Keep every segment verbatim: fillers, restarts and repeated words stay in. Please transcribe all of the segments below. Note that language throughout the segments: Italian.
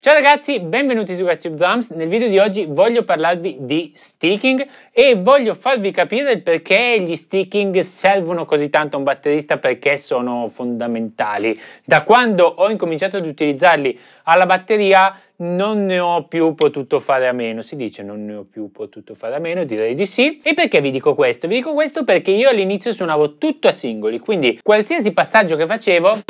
Ciao ragazzi, benvenuti su GasTube Drums. Nel video di oggi voglio parlarvi di sticking e voglio farvi capire il perché gli sticking servono così tanto a un batterista, perché sono fondamentali. Da quando ho incominciato ad utilizzarli alla batteria non ne ho più potuto fare a meno, si dice non ne ho più potuto fare a meno, direi di sì. E perché vi dico questo? Vi dico questo perché io all'inizio suonavo tutto a singoli, quindi qualsiasi passaggio che facevo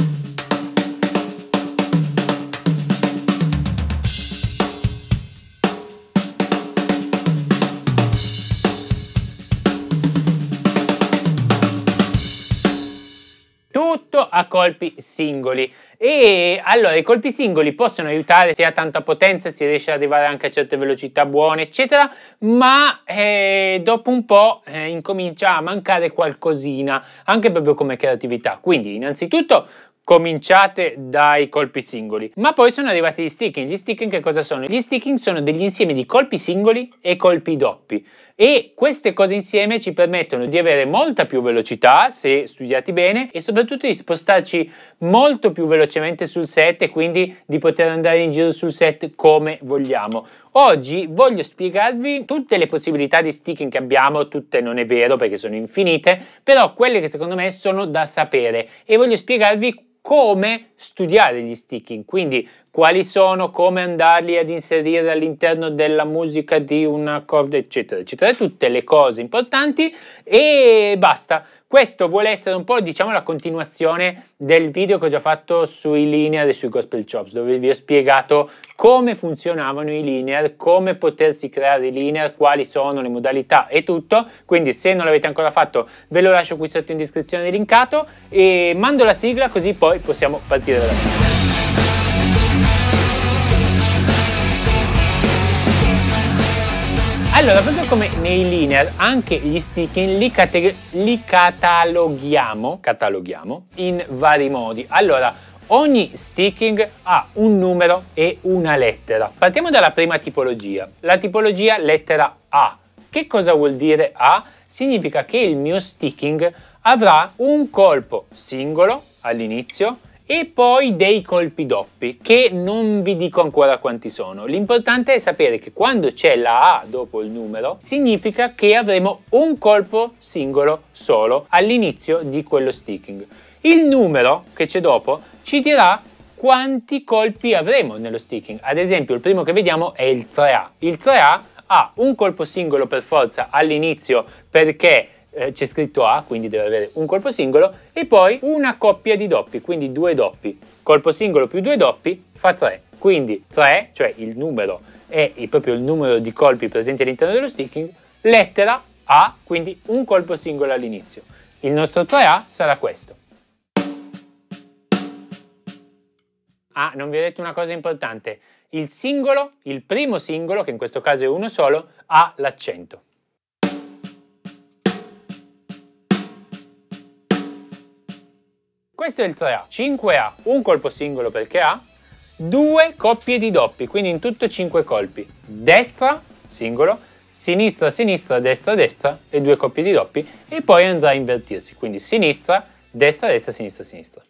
a colpi singoli. E allora i colpi singoli possono aiutare, se ha tanta potenza si riesce ad arrivare anche a certe velocità buone eccetera, ma eh, dopo un po' eh, incomincia a mancare qualcosina anche proprio come creatività. Quindi innanzitutto cominciate dai colpi singoli, ma poi sono arrivati gli sticking. Gli sticking che cosa sono? Gli sticking sono degli insiemi di colpi singoli e colpi doppi, e queste cose insieme ci permettono di avere molta più velocità se studiati bene, e soprattutto di spostarci molto più velocemente sul set e quindi di poter andare in giro sul set come vogliamo. Oggi voglio spiegarvi tutte le possibilità di sticking che abbiamo, tutte non è vero perché sono infinite, però quelle che secondo me sono da sapere, e voglio spiegarvi come studiare gli sticking, quindi quali sono, come andarli ad inserire all'interno della musica di una corda eccetera eccetera, tutte le cose importanti e basta. Questo vuole essere un po', diciamo, la continuazione del video che ho già fatto sui linear e sui gospel chops, dove vi ho spiegato come funzionavano i linear, come potersi creare i linear, quali sono le modalità e tutto. Quindi se non l'avete ancora fatto ve lo lascio qui sotto in descrizione linkato, e mando la sigla così poi possiamo partire dalla sigla. Allora, proprio come nei linear, anche gli sticking li, li cataloghiamo, cataloghiamo in vari modi. Allora, ogni sticking ha un numero e una lettera. Partiamo dalla prima tipologia, la tipologia lettera A. Che cosa vuol dire A? Significa che il mio sticking avrà un colpo singolo all'inizio e poi dei colpi doppi, che non vi dico ancora quanti sono. L'importante è sapere che quando c'è la A dopo il numero significa che avremo un colpo singolo solo all'inizio di quello sticking. Il numero che c'è dopo ci dirà quanti colpi avremo nello sticking. Ad esempio il primo che vediamo è il tre A. Il tre A ha un colpo singolo per forza all'inizio, perché c'è scritto A, quindi deve avere un colpo singolo, e poi una coppia di doppi, quindi due doppi. Colpo singolo più due doppi fa tre, quindi tre, cioè il numero, è proprio il numero di colpi presenti all'interno dello sticking, lettera A, quindi un colpo singolo all'inizio. Il nostro tre A sarà questo. Ah, non vi ho detto una cosa importante, il singolo, il primo singolo, che in questo caso è uno solo, ha l'accento. Questo è il tre A. cinque A, un colpo singolo perché ha due coppie di doppi, quindi in tutto cinque colpi. Destra, singolo, sinistra, sinistra, destra, destra e due coppie di doppi, e poi andrà a invertirsi, quindi sinistra, destra, destra, sinistra, sinistra.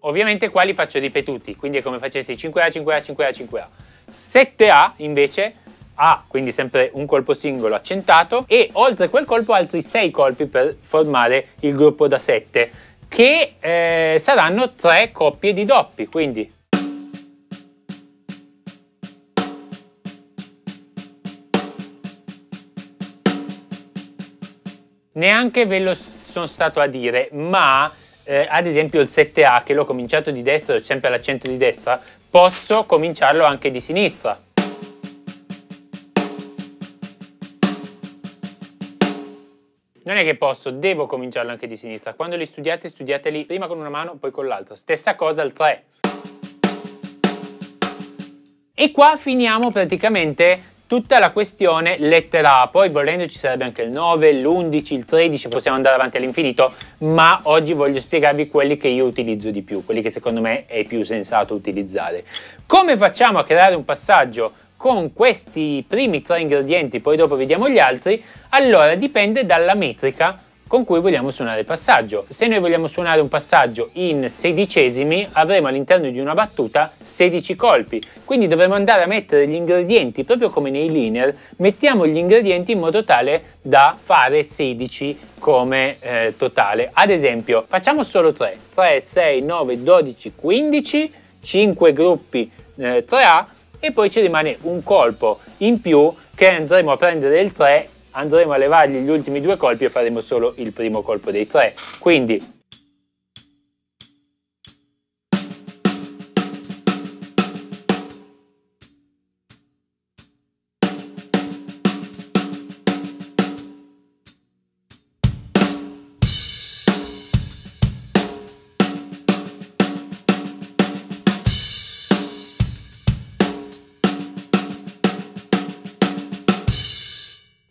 Ovviamente qua li faccio ripetuti, quindi è come facessi cinque A, cinque A, cinque A, cinque A. sette A invece ha quindi sempre un colpo singolo accentato, e oltre quel colpo altri sei colpi per formare il gruppo da sette, che eh, saranno tre coppie di doppi, quindi neanche ve lo sono stato a dire, ma Eh, ad esempio il sette A, che l'ho cominciato di destra, ho sempre l'accento di destra, posso cominciarlo anche di sinistra. Non è che posso, devo cominciarlo anche di sinistra. Quando li studiate, studiateli prima con una mano, poi con l'altra. Stessa cosa al tre. E qua finiamo praticamente tutta la questione lettera A. Poi volendo ci sarebbe anche il nove, l'undici, il tredici, possiamo andare avanti all'infinito, ma oggi voglio spiegarvi quelli che io utilizzo di più, quelli che secondo me è più sensato utilizzare. Come facciamo a creare un passaggio con questi primi tre ingredienti, poi dopo vediamo gli altri, allora dipende dalla metrica con cui vogliamo suonare il passaggio. Se noi vogliamo suonare un passaggio in sedicesimi, avremo all'interno di una battuta sedici colpi, quindi dovremo andare a mettere gli ingredienti proprio come nei linear. Mettiamo gli ingredienti in modo tale da fare sedici come eh, totale. Ad esempio facciamo solo tre, sei, nove, dodici, quindici, cinque gruppi eh, tre A, e poi ci rimane un colpo in più che andremo a prendere il tre, andremo a levargli gli ultimi due colpi e faremo solo il primo colpo dei tre. Quindi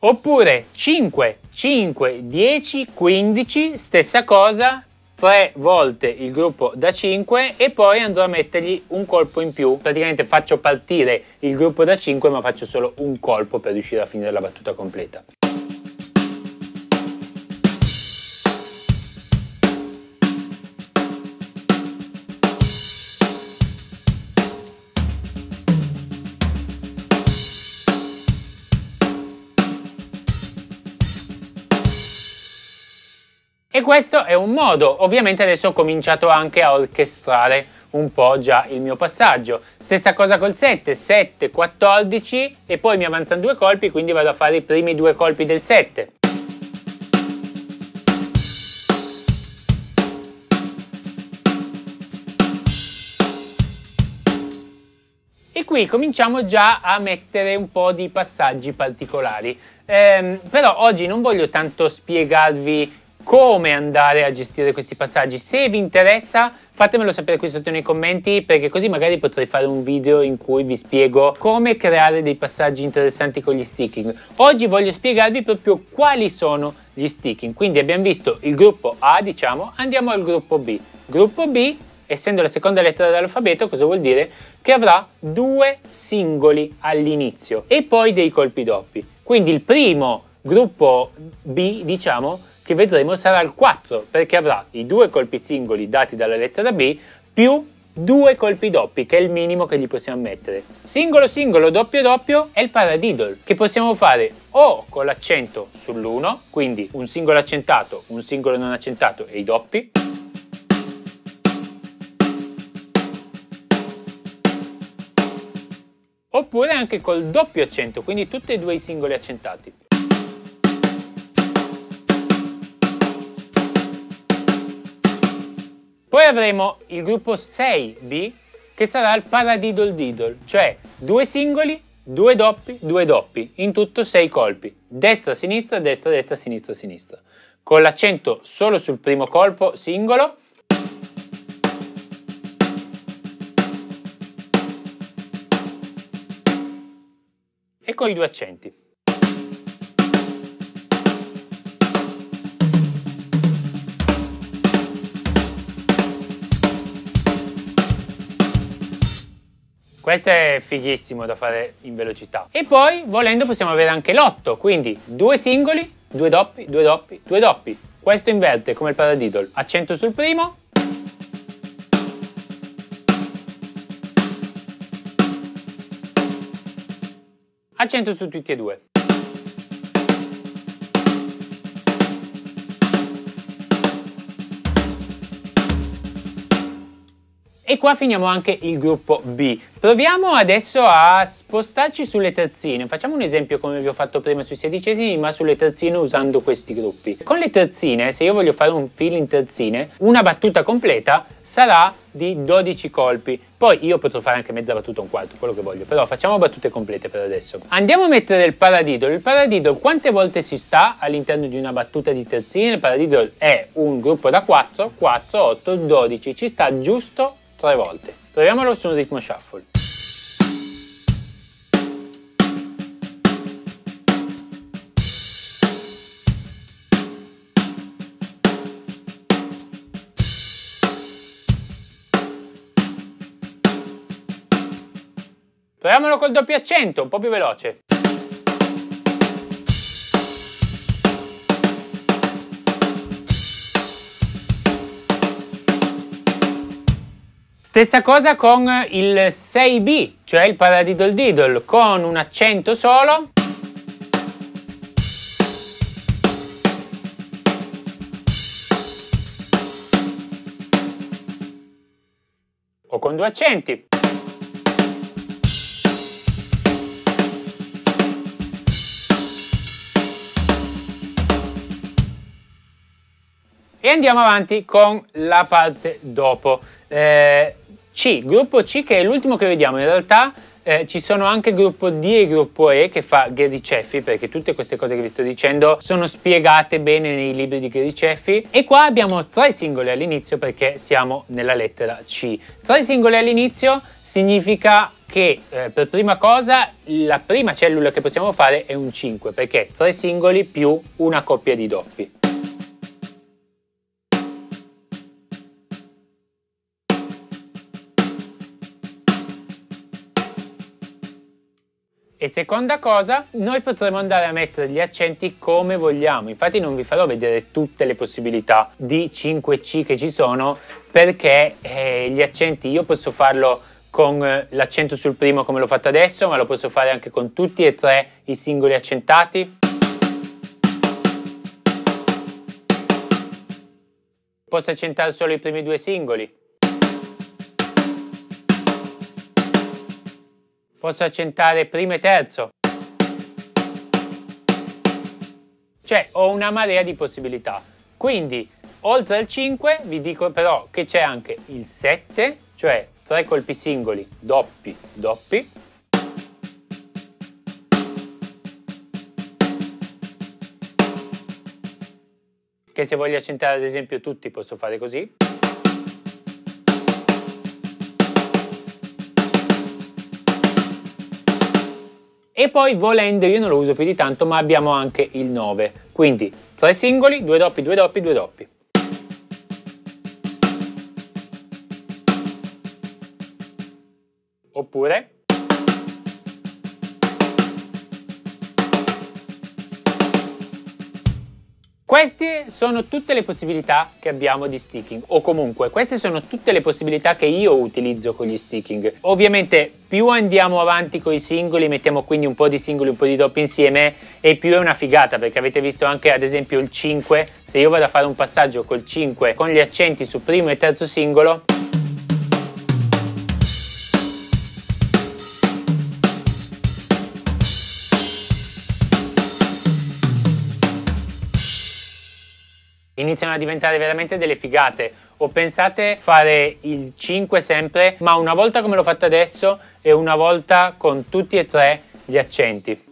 oppure cinque, cinque, dieci, quindici, stessa cosa, tre volte il gruppo da cinque e poi andrò a mettergli un colpo in più. Praticamente faccio partire il gruppo da cinque, ma faccio solo un colpo per riuscire a finire la battuta completa. E questo è un modo. Ovviamente adesso ho cominciato anche a orchestrare un po' già il mio passaggio. Stessa cosa col sette, sette, quattordici e poi mi avanzano due colpi, quindi vado a fare i primi due colpi del sette. E qui cominciamo già a mettere un po' di passaggi particolari. Ehm, però oggi non voglio tanto spiegarvi come andare a gestire questi passaggi. Se vi interessa fatemelo sapere qui sotto nei commenti, perché così magari potrei fare un video in cui vi spiego come creare dei passaggi interessanti con gli sticking. Oggi voglio spiegarvi proprio quali sono gli sticking. Quindi abbiamo visto il gruppo A, diciamo, andiamo al gruppo B. Gruppo B, essendo la seconda lettera dell'alfabeto, cosa vuol dire? Che avrà due singoli all'inizio e poi dei colpi doppi. Quindi il primo gruppo B, diciamo, che vedremo sarà il quattro, perché avrà i due colpi singoli dati dalla lettera B più due colpi doppi, che è il minimo che gli possiamo mettere. Singolo singolo, doppio doppio è il paradiddle, che possiamo fare o con l'accento sull'uno, quindi un singolo accentato, un singolo non accentato e i doppi, oppure anche col doppio accento, quindi tutti e due i singoli accentati. Poi avremo il gruppo sei B, che sarà il paradiddle diddle, cioè due singoli, due doppi, due doppi, in tutto sei colpi, destra, sinistra, destra, destra, sinistra, sinistra, con l'accento solo sul primo colpo singolo e con i due accenti. Questo è fighissimo da fare in velocità. E poi, volendo, possiamo avere anche l'otto, quindi due singoli, due doppi, due doppi, due doppi. Questo inverte come il paradiddle. Accento sul primo. Accento su tutti e due. E qua finiamo anche il gruppo B. Proviamo adesso a spostarci sulle terzine. Facciamo un esempio come vi ho fatto prima sui sedicesimi, ma sulle terzine usando questi gruppi. Con le terzine, se io voglio fare un fill in terzine, una battuta completa sarà di dodici colpi. Poi io potrò fare anche mezza battuta, un quarto, quello che voglio, però facciamo battute complete per adesso. Andiamo a mettere il paradiddle. Il paradiddle quante volte si sta all'interno di una battuta di terzine? Il paradiddle è un gruppo da quattro, quattro, otto, dodici, ci sta giusto tre volte. Proviamolo su un ritmo shuffle. Proviamolo col doppio accento, un po' più veloce. Stessa cosa con il sei B, cioè il paradiddle diddle, con un accento solo. O con due accenti. E andiamo avanti con la parte dopo. Eh, C, gruppo C, che è l'ultimo che vediamo. In realtà eh, ci sono anche gruppo D e gruppo E che fa Gary Chaffee, perché tutte queste cose che vi sto dicendo sono spiegate bene nei libri di Gary Chaffee. E qua abbiamo tre singoli all'inizio perché siamo nella lettera C. Tre singoli all'inizio significa che eh, per prima cosa la prima cellula che possiamo fare è un cinque, perché tre singoli più una coppia di doppi. E seconda cosa, noi potremo andare a mettere gli accenti come vogliamo, infatti non vi farò vedere tutte le possibilità di cinque C che ci sono, perché eh, gli accenti io posso farlo con eh, l'accento sul primo come l'ho fatto adesso, ma lo posso fare anche con tutti e tre i singoli accentati. Posso accentare solo i primi due singoli. Posso accentare primo e terzo. Cioè, ho una marea di possibilità. Quindi, oltre al cinque, vi dico però che c'è anche il sette, cioè tre colpi singoli, doppi, doppi. Che se voglio accentare ad esempio tutti posso fare così. E poi volendo, io non lo uso più di tanto, ma abbiamo anche il nove, quindi tre singoli, due doppi, due doppi, due doppi. Oppure queste sono tutte le possibilità che abbiamo di sticking, o comunque queste sono tutte le possibilità che io utilizzo con gli sticking. Ovviamente più andiamo avanti con i singoli, mettiamo quindi un po' di singoli, un po' di doppi insieme, e più è una figata, perché avete visto anche ad esempio il cinque, se io vado a fare un passaggio col cinque con gli accenti su primo e terzo singolo, iniziano a diventare veramente delle figate. O pensate fare il cinque sempre, ma una volta come l'ho fatto adesso e una volta con tutti e tre gli accenti.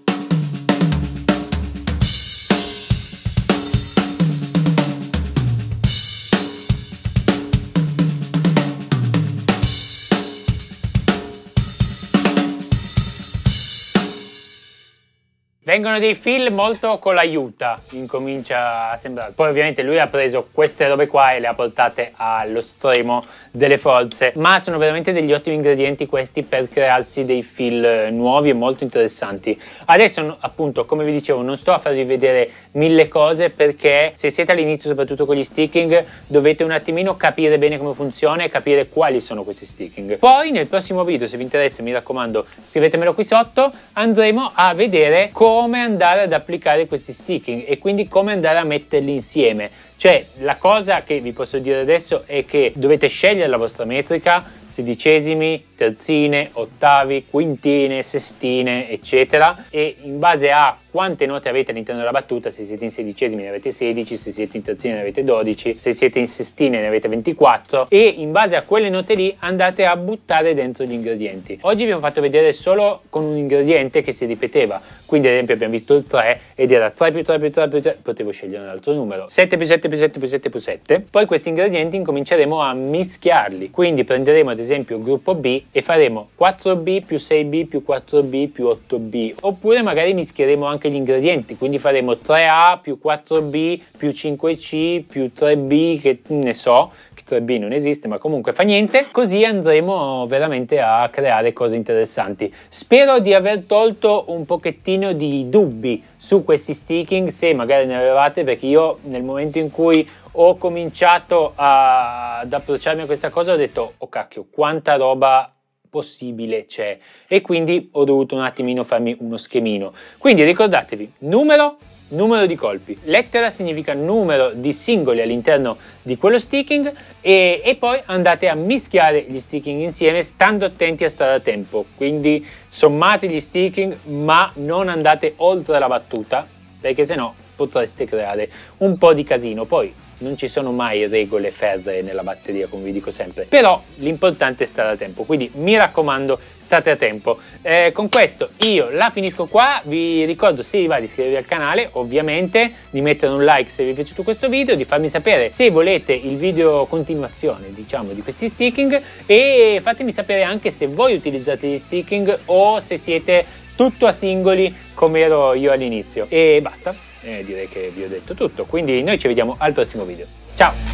Vengono dei fill molto con l'aiuta, incomincia a sembrare. Poi ovviamente lui ha preso queste robe qua e le ha portate allo stremo delle forze, ma sono veramente degli ottimi ingredienti questi per crearsi dei fill nuovi e molto interessanti. Adesso appunto, come vi dicevo, non sto a farvi vedere mille cose, perché se siete all'inizio soprattutto con gli sticking dovete un attimino capire bene come funziona e capire quali sono questi sticking. Poi nel prossimo video, se vi interessa, mi raccomando scrivetemelo qui sotto, andremo a vedere come come andare ad applicare questi sticking e quindi come andare a metterli insieme. Cioè, la cosa che vi posso dire adesso è che dovete scegliere la vostra metrica, sedicesimi, terzine, ottavi, quintine, sestine, eccetera, e in base a quante note avete all'interno della battuta, se siete in sedicesimi ne avete sedici, se siete in terzine ne avete dodici, se siete in sestine ne avete ventiquattro, e in base a quelle note lì andate a buttare dentro gli ingredienti. Oggi vi ho fatto vedere solo con un ingrediente che si ripeteva, quindi ad esempio abbiamo visto il tre ed era tre più tre più tre più tre, potevo scegliere un altro numero, sette più sette più sette più sette più sette. Poi questi ingredienti incominceremo a mischiarli, quindi prenderemo ad esempio gruppo B e faremo quattro B più sei B più quattro B più otto B, oppure magari mischieremo anche gli ingredienti, quindi faremo tre A più quattro B più cinque C più tre B, che ne so, tre B non esiste ma comunque fa niente, così andremo veramente a creare cose interessanti. Spero di aver tolto un pochettino di dubbi su questi sticking, se magari ne avevate, perché io nel momento in cui ho cominciato a, ad approcciarmi a questa cosa ho detto oh cacchio quanta roba possibile c'è, e quindi ho dovuto un attimino farmi uno schemino. Quindi ricordatevi, numero numero di colpi, lettera significa numero di singoli all'interno di quello sticking, e, e poi andate a mischiare gli sticking insieme stando attenti a stare a tempo, quindi sommate gli sticking ma non andate oltre la battuta, perché sennò potreste creare un po' di casino. Poi non ci sono mai regole ferree nella batteria, come vi dico sempre, però l'importante è stare a tempo, quindi mi raccomando state a tempo. Eh, con questo io la finisco qua, vi ricordo se vi va di iscrivervi al canale ovviamente, di mettere un like se vi è piaciuto questo video, di farmi sapere se volete il video continuazione diciamo di questi sticking, e fatemi sapere anche se voi utilizzate gli sticking o se siete tutto a singoli come ero io all'inizio. E basta. Eh, direi che vi ho detto tutto, quindi noi ci vediamo al prossimo video. Ciao!